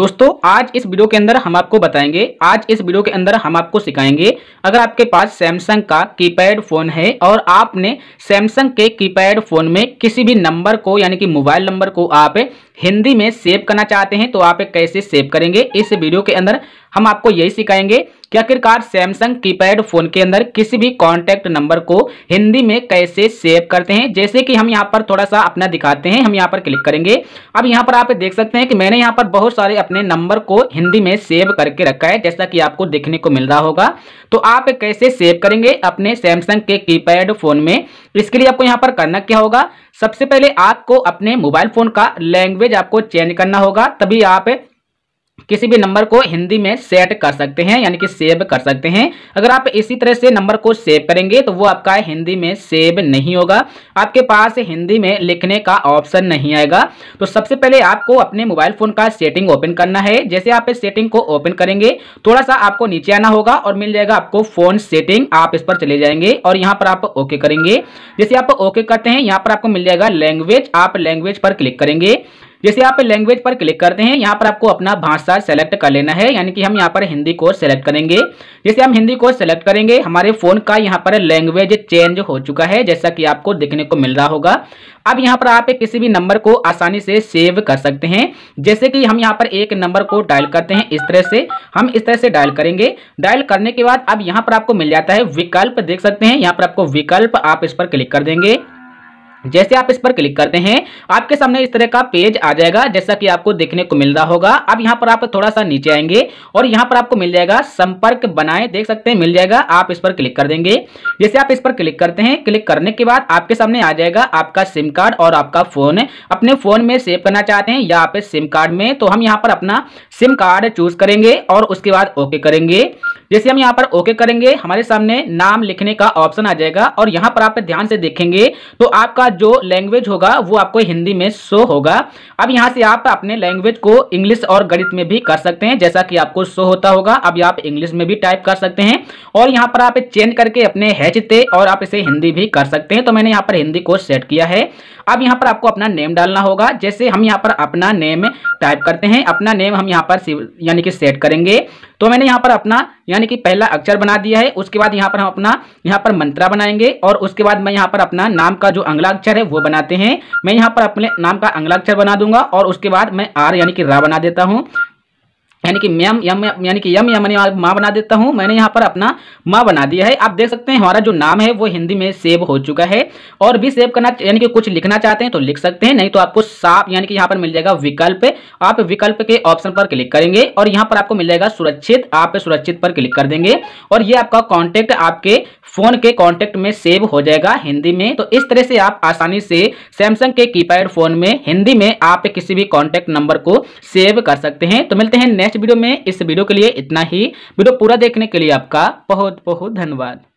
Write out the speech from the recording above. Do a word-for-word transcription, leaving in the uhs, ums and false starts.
दोस्तों आज इस वीडियो के अंदर हम आपको बताएंगे आज इस वीडियो के अंदर हम आपको सिखाएंगे अगर आपके पास सैमसंग का कीपैड फ़ोन है और आपने सैमसंग के कीपैड फ़ोन में किसी भी नंबर को यानी कि मोबाइल नंबर को आप हिंदी में सेव करना चाहते हैं तो आप कैसे सेव करेंगे। इस वीडियो के अंदर हम आपको यही सिखाएंगे कि आखिरकार सैमसंग कीपैड फ़ोन के अंदर किसी भी कॉन्टैक्ट नंबर को हिंदी में कैसे सेव करते हैं। जैसे कि हम यहाँ पर थोड़ा सा अपना दिखाते हैं, हम यहाँ पर क्लिक करेंगे। अब यहाँ पर आप देख सकते हैं कि मैंने यहाँ पर बहुत सारे अपने नंबर को हिंदी में सेव करके रखा है, जैसा कि आपको देखने को मिल रहा होगा। तो आप कैसे सेव करेंगे अपने सैमसंग के कीपैड फ़ोन में, इसके लिए आपको यहाँ पर करना क्या होगा। सबसे पहले आपको अपने मोबाइल फ़ोन का लैंग्वेज आपको चेंज करना होगा, तभी आप किसी भी नंबर को हिंदी में सेट कर सकते हैं यानी कि सेव कर सकते हैं। अगर आप इसी तरह से नंबर को सेव करेंगे तो वो आपका हिंदी में सेव नहीं होगा, आपके पास हिंदी में लिखने का ऑप्शन नहीं आएगा। तो सबसे पहले आपको अपने मोबाइल फ़ोन का सेटिंग ओपन करना है। जैसे आप इस सेटिंग को ओपन करेंगे थोड़ा सा आपको नीचे आना होगा और मिल जाएगा आपको फ़ोन सेटिंग, आप इस पर चले जाएंगे और यहाँ पर आप ओके करेंगे। जैसे आप ओके करते हैं यहाँ पर आपको मिल जाएगा लैंग्वेज, आप लैंग्वेज पर क्लिक करेंगे। जैसे आप लैंग्वेज पर क्लिक करते हैं यहाँ पर आपको अपना भाषा सेलेक्ट कर लेना है, यानी कि हम यहाँ पर हिंदी को सेलेक्ट करेंगे। जैसे हम हिंदी को सेलेक्ट करेंगे हमारे फ़ोन का यहाँ पर लैंग्वेज चेंज हो चुका है, जैसा कि आपको देखने को मिल रहा होगा। अब यहाँ पर आप किसी भी नंबर को आसानी से सेव कर सकते हैं। जैसे कि हम यहाँ पर एक नंबर को डायल करते हैं, इस तरह से हम इस तरह से डायल करेंगे। डायल करने के बाद अब यहाँ पर आपको मिल जाता है विकल्प, देख सकते हैं यहाँ पर आपको विकल्प, आप इस पर क्लिक कर देंगे। जैसे आप इस पर क्लिक करते हैं आपके सामने इस तरह का पेज आ जाएगा, जैसा कि आपको देखने को मिल रहा होगा। अब यहाँ पर आप थोड़ा सा नीचे आएंगे और यहाँ पर आपको मिल जाएगा संपर्क बनाए, देख सकते हैं मिल जाएगा, आप इस पर क्लिक कर देंगे। जैसे आप इस पर क्लिक करते हैं, क्लिक करने के बाद आपके सामने आ जाएगा आपका सिम कार्ड और आपका फ़ोन। अपने फ़ोन में सेव करना चाहते हैं या आप सिम कार्ड में, तो हम यहाँ पर अपना सिम कार्ड चूज़ करेंगे और उसके बाद ओके करेंगे। जैसे हम यहाँ पर ओके करेंगे हमारे सामने नाम लिखने का ऑप्शन आ जाएगा और यहाँ पर आप ध्यान से देखेंगे तो आपका जो लैंग्वेज होगा वो आपको हिंदी में शो होगा। अब यहाँ से आप अपने लैंग्वेज को इंग्लिश और गणित में भी कर सकते हैं, जैसा कि आपको शो होता होगा। अब आप इंग्लिश में भी टाइप कर सकते हैं और यहाँ पर आप चेंज करके अपने हैचते और आप इसे हिंदी भी कर सकते हैं। तो मैंने यहाँ पर हिंदी को सेट किया है। अब यहाँ पर आपको अपना नेम डालना होगा। जैसे हम यहाँ पर अपना नेम टाइप करते हैं, अपना नेम हम यहाँ पर यानी कि सेट करेंगे। तो मैंने यहाँ पर अपना यानी कि पहला अक्षर बना दिया है, उसके बाद यहाँ पर हम अपना यहाँ पर मंत्रा बनाएंगे और उसके बाद मैं यहाँ पर अपना नाम का जो अगला अक्षर है वो बनाते हैं। मैं यहाँ पर अपने नाम का अगला अक्षर बना दूंगा और उसके बाद मैं आर यानी कि रा बना देता हूँ, यानी कि मैम यम यानी कि यम यानी माँ बना देता हूँ। मैंने यहाँ पर अपना माँ बना दिया है। आप देख सकते हैं हमारा जो नाम है वो हिंदी में सेव हो चुका है। और भी सेव करना यानी कि कुछ लिखना चाहते हैं तो लिख सकते हैं, नहीं तो आपको साफ यानी कि यहाँ पर मिल जाएगा विकल्प, आप विकल्प के ऑप्शन पर क्लिक करेंगे और यहाँ पर आपको मिल जाएगा सुरक्षित, आप सुरक्षित पर क्लिक कर देंगे और ये आपका कॉन्टैक्ट आपके फ़ोन के कॉन्टैक्ट में सेव हो जाएगा हिंदी में। तो इस तरह से आप आसानी से सैमसंग के कीपैड फ़ोन में हिंदी में आप किसी भी कॉन्टैक्ट नंबर को सेव कर सकते हैं। तो मिलते हैं नेक्स्ट वीडियो में। इस वीडियो के लिए इतना ही। वीडियो पूरा देखने के लिए आपका बहुत बहुत धन्यवाद।